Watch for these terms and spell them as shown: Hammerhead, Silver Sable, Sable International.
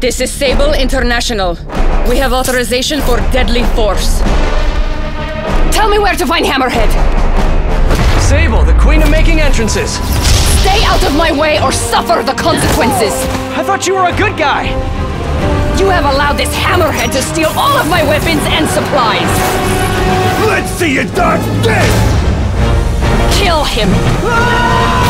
This is Sable International. We have authorization for deadly force. Tell me where to find Hammerhead! Sable, the queen of making entrances! Stay out of my way or suffer the consequences! I thought you were a good guy! You have allowed this Hammerhead to steal all of my weapons and supplies! Let's see you dodge this! Kill him! Ah!